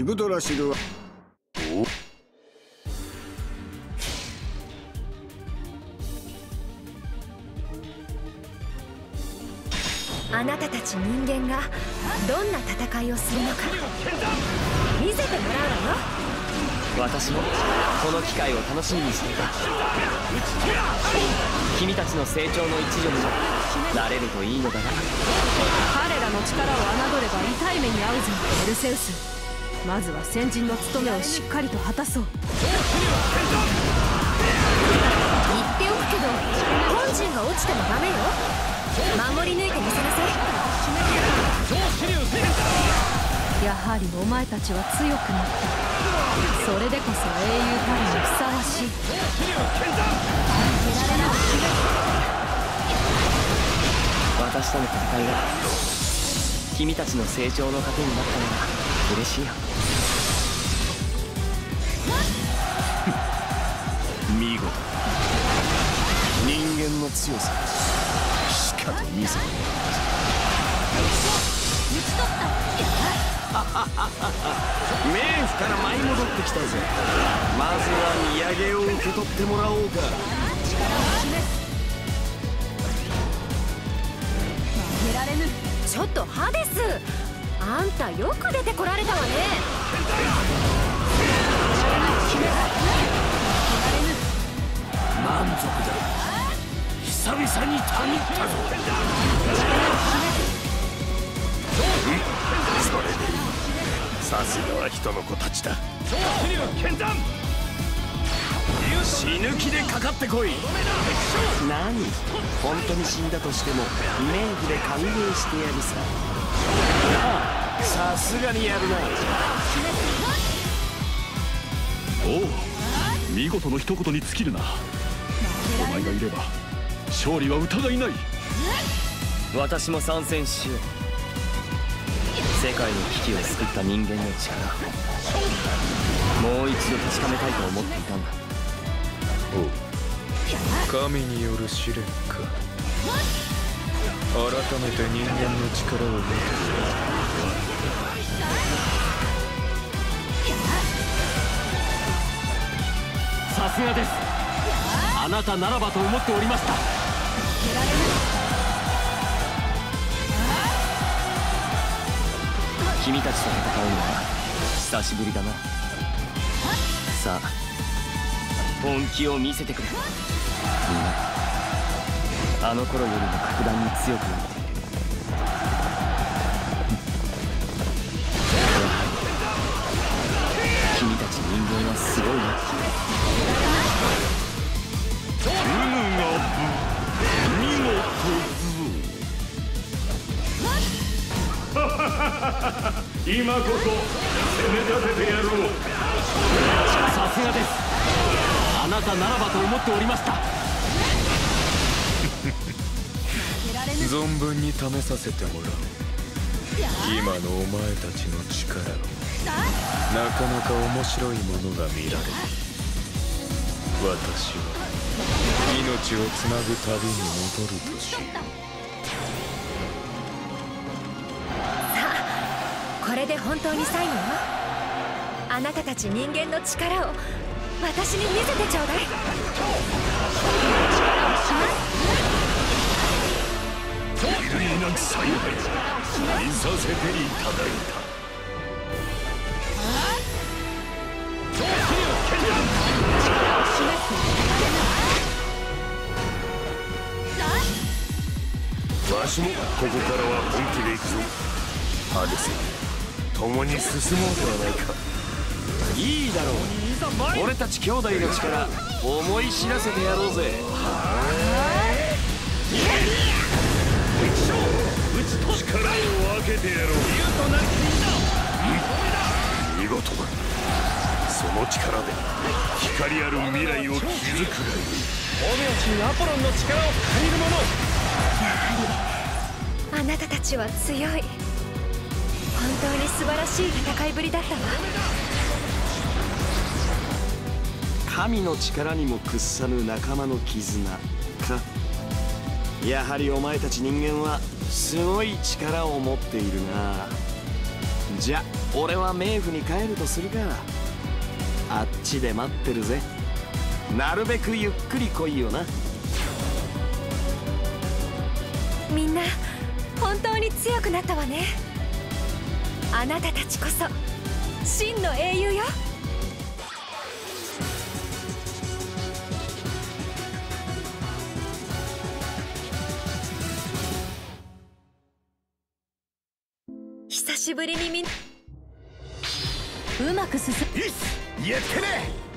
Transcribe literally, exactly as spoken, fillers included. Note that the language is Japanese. イブドラシルはあなたたち人間がどんな戦いをするのか見せてもらうわよ。私もこの機会を楽しみにしていた。君たちの成長の一助にもなれるといいのだな。彼らの力を侮れば痛い目に遭うぞ、ペルセウス。まずは先人の務めをしっかりと果たそう。言っておくけど本陣が落ちてもダメよ。守り抜いてみせなさい。やはりお前たちは強くなった。それでこそ英雄たるにふさわしい。私との戦いが君たちの成長の糧になったのが嬉しいよ。見事人間の強さしかと見せた。討ち取った。冥府から舞い戻ってきたぜ。まずは土産を受け取ってもらおうか。負けられぬ。ちょっとハデス、あんたよく出てこられたわね。満足だ。久々にたぎったぞ。うん、それでいい。さすがは人の子たちだ。死ぬ気でかかってこい。何、本当に死んだとしても冥府で歓迎してやるさ。ああ、さすがにやるな。おお、見事の一言に尽きるな。お前がいれば勝利は疑いない。私も参戦しよう。世界の危機を救った人間の力、もう一度確かめたいと思っていたんだ。おう、神による試練か。改めて人間の力を見てみる。さすがです。あなたならばと思っておりました。負けられない。君たちと戦うのは久しぶりだな。さあ、本気を見せてくれ。みんなあの頃よりも格段に強くなっている。君たち人間はすごいな。今こそ攻め立ててやろう。さすがです。あなたならばと思っておりました。存分に試させてもらう。今のお前たちの力をなかなか面白いものが見られる。私は命をつなぐ旅に戻るとしよう。これで本当に最後よ。あなたたち人間の力を私に見せてちょうだい。見させていただいた。わしもここからは本気で行くぞ。ハデス、共に進もうではないか。いいだろう。俺たち兄弟の力思い知らせてやろうぜ。力を分けてやろう。見事だ。その力で光ある未来を築くがいい。オメオシンアポロンの力を借りるもの。やはりあなたたちは強い。本当に素晴らしい戦いぶりだったわ。神の力にも屈さぬ仲間の絆か。やはりお前たち人間はすごい力を持っているな。じゃ、俺は冥府に帰るとするか。あっちで待ってるぜ。なるべくゆっくり来いよな。みんな本当に強くなったわね。あなたたちこそ真の英雄よ。久しぶりにみんなうまく進む。やってね。